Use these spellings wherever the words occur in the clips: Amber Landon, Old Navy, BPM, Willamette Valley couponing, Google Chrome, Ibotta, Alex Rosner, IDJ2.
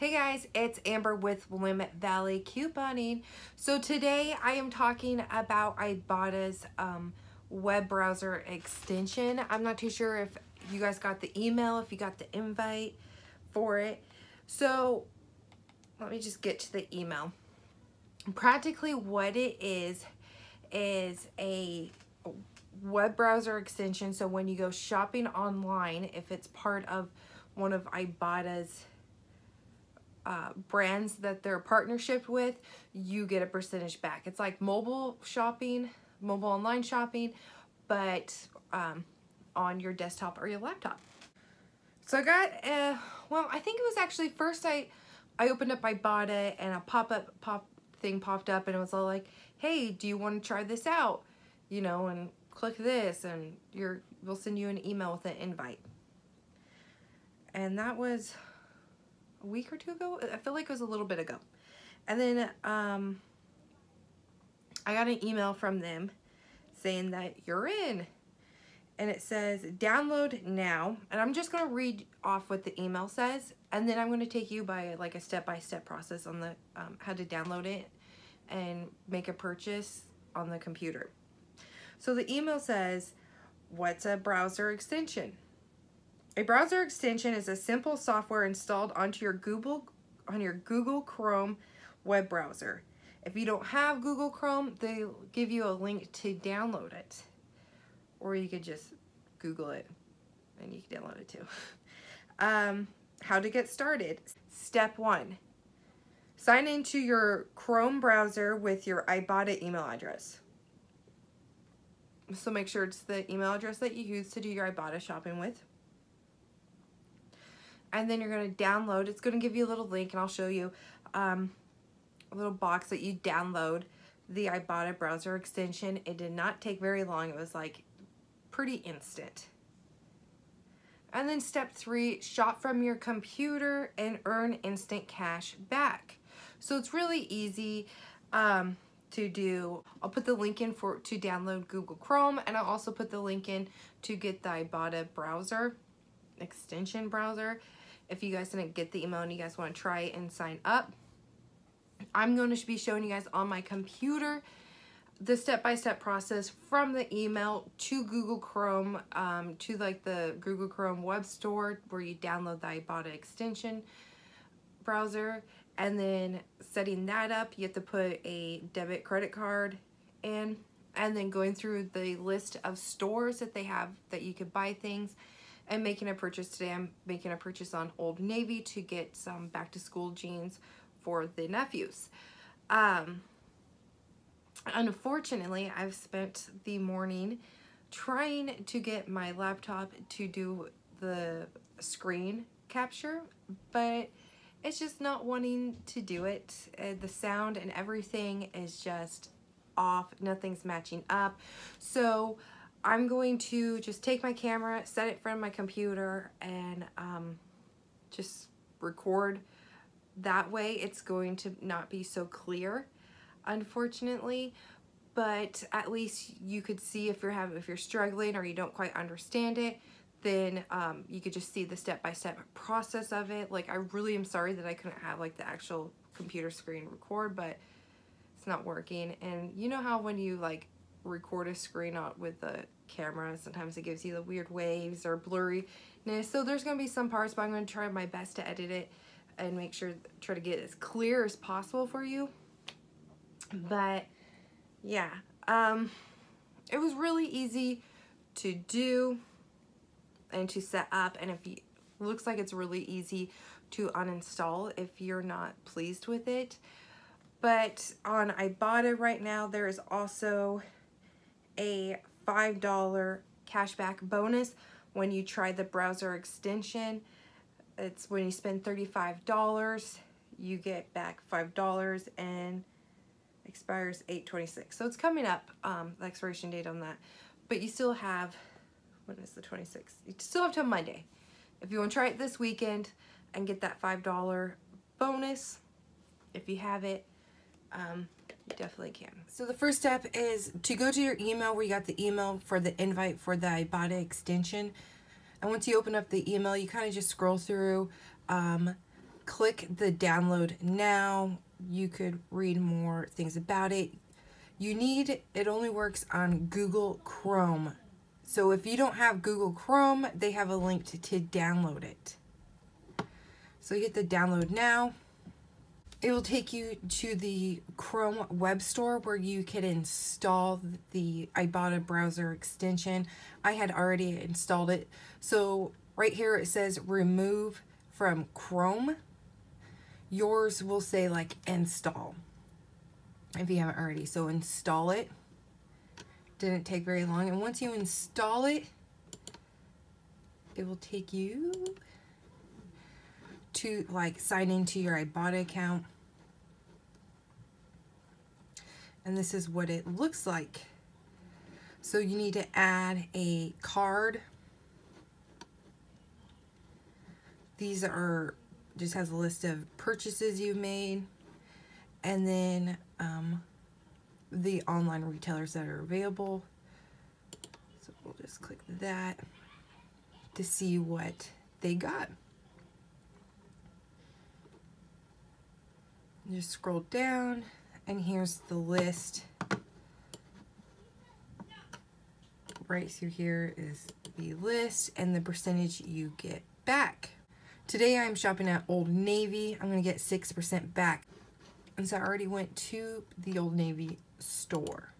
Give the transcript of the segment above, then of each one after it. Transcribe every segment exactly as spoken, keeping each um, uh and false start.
Hey guys, it's Amber with Willamette Valley Couponing. So today I am talking about Ibotta's um, web browser extension. I'm not too sure if you guys got the email, if you got the invite for it. So let me just get to the email. Practically what it is, is a web browser extension. So when you go shopping online, if it's part of one of Ibotta's Uh, brands that they're partnership with, you get a percentage back. It's like mobile shopping, mobile online shopping, but um, on your desktop or your laptop. So I got, uh, well, I think it was actually first I, I opened up Ibotta and a pop-up pop thing popped up and it was all like, hey, do you want to try this out? You know, and click this and you're, we'll send you an email with an invite. And that was a week or two ago? I feel like it was a little bit ago. And then um, I got an email from them saying that you're in. And it says, download now. And I'm just going to read off what the email says. And then I'm going to take you by like a step-by-step process on the um, how to download it and make a purchase on the computer. So the email says, what's a browser extension? A browser extension is a simple software installed onto your Google on your Google Chrome web browser. If you don't have Google Chrome, they'll give you a link to download it. Or you could just Google it and you can download it too. Um, how to get started. Step one, sign into your Chrome browser with your Ibotta email address. So make sure it's the email address that you use to do your Ibotta shopping with. And then you're going to download. It's going to give you a little link, and I'll show you um, a little box that you download the Ibotta browser extension. It did not take very long. It was like pretty instant. And then step three, shop from your computer and earn instant cash back. So it's really easy um, to do. I'll put the link in for to download Google Chrome, and I'll also put the link in to get the Ibotta browser extension browser. If you guys didn't get the email and you guys want to try and sign up, I'm going to be showing you guys on my computer the step-by-step process from the email to Google Chrome, um, to like the Google Chrome web store where you download the Ibotta extension browser, and then setting that up. You have to put a debit credit card in, and then going through the list of stores that they have that you could buy things. I'm making a purchase today. I'm making a purchase on Old Navy to get some back to school jeans for the nephews. Um, unfortunately, I've spent the morning trying to get my laptop to do the screen capture, but it's just not wanting to do it. Uh, the sound and everything is just off. Nothing's matching up. So I'm going to just take my camera, set it in front of my computer, and um, just record. That way it's going to not be so clear, unfortunately, but at least you could see if you're having, if you're struggling or you don't quite understand it, then um, you could just see the step-by-step process of it. Like, I really am sorry that I couldn't have like the actual computer screen record, but it's not working. And you know how when you like record a screen out with the camera, sometimes it gives you the weird waves or blurriness. So there's going to be some parts, but I'm going to try my best to edit it and make sure, try to get as clear as possible for you. But yeah, um, it was really easy to do and to set up. And if you, looks like it's really easy to uninstall if you're not pleased with it. But on Ibotta right now, there is also a five dollar cashback bonus when you try the browser extension. It's when you spend thirty-five dollars, you get back five dollars, and expires eight twenty-six. So it's coming up, um, the expiration date on that. But you still have, when is the twenty-sixth? You still have till Monday. If you want to try it this weekend and get that five dollar bonus, if you have it, um, you definitely can. So the first step is to go to your email where you got the email for the invite for the Ibotta extension. And once you open up the email, you kind of just scroll through, um, click the download now. You could read more things about it. You need, it only works on Google Chrome. So if you don't have Google Chrome, they have a link to, to download it. So you hit the download now. It will take you to the Chrome web store where you can install the Ibotta browser extension. I had already installed it. So right here it says remove from Chrome. Yours will say like install if you haven't already. So install it. Didn't take very long. And once you install it, it will take you to like sign into your Ibotta account. And this is what it looks like. So you need to add a card. These are, just has a list of purchases you've made, and then um, the online retailers that are available. So we'll just click that to see what they got. Just scroll down, and here's the list. Right through here is the list and the percentage you get back. Today I'm shopping at Old Navy. I'm gonna get six percent back. And so I already went to the Old Navy store.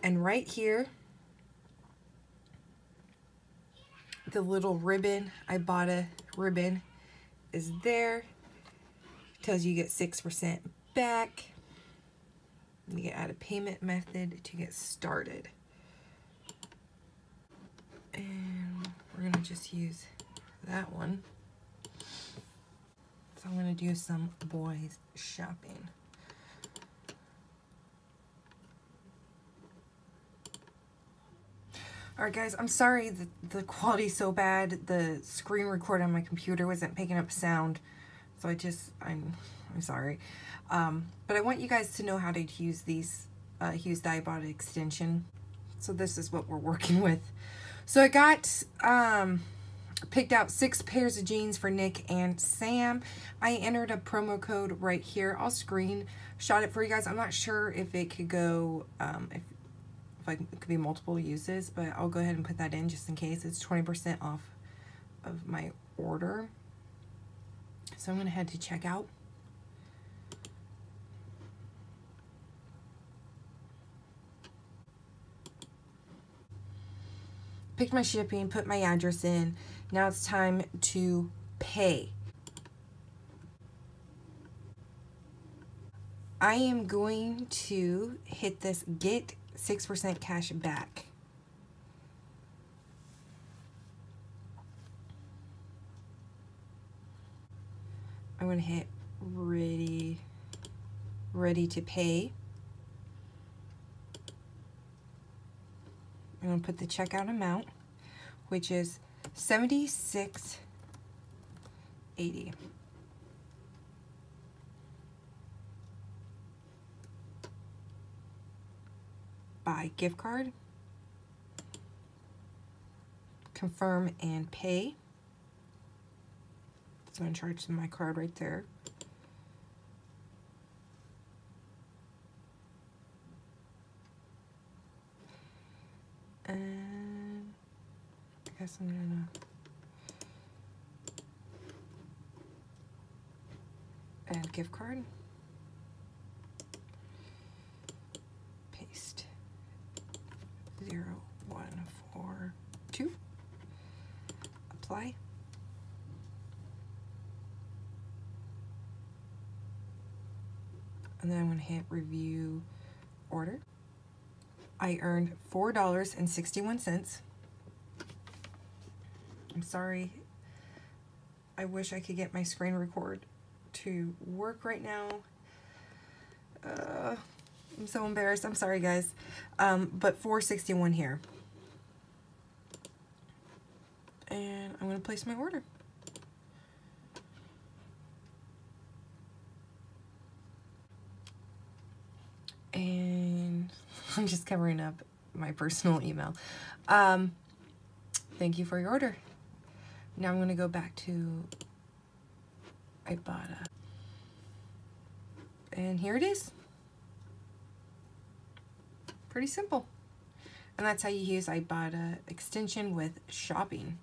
And right here, the little ribbon, Ibotta ribbon, is there. Tells you get six percent back. You can add a payment method to get started. And we're gonna just use that one. So I'm gonna do some boys shopping. All right guys, I'm sorry that the quality's so bad. The screen record on my computer wasn't picking up sound. So I just, I'm, I'm sorry. Um, but I want you guys to know how to use these, uh, use the Ibotta extension. So this is what we're working with. So I got, um, picked out six pairs of jeans for Nick and Sam. I entered a promo code right here. I'll screenshot it for you guys. I'm not sure if it could go, um, if, if I, it could be multiple uses, but I'll go ahead and put that in just in case. It's twenty percent off of my order. So I'm gonna head to checkout. Picked my shipping, put my address in. Now it's time to pay. I am going to hit this get six percent cash back. I'm going to hit ready, ready to pay. I'm going to put the checkout amount, which is seventy-six eighty. Buy gift card. Confirm and pay. So I'm going to charge my card right there. And I guess I'm going to add gift card. Paste zero one four two. Apply. And then I'm going to hit review order. I earned four dollars and sixty-one cents. I'm sorry. I wish I could get my screen record to work right now. Uh, I'm so embarrassed. I'm sorry, guys. Um, but four dollars and sixty-one cents here. And I'm going to place my order. And I'm just covering up my personal email. Um, thank you for your order. Now I'm going to go back to Ibotta. And here it is. Pretty simple. And that's how you use Ibotta extension with shopping.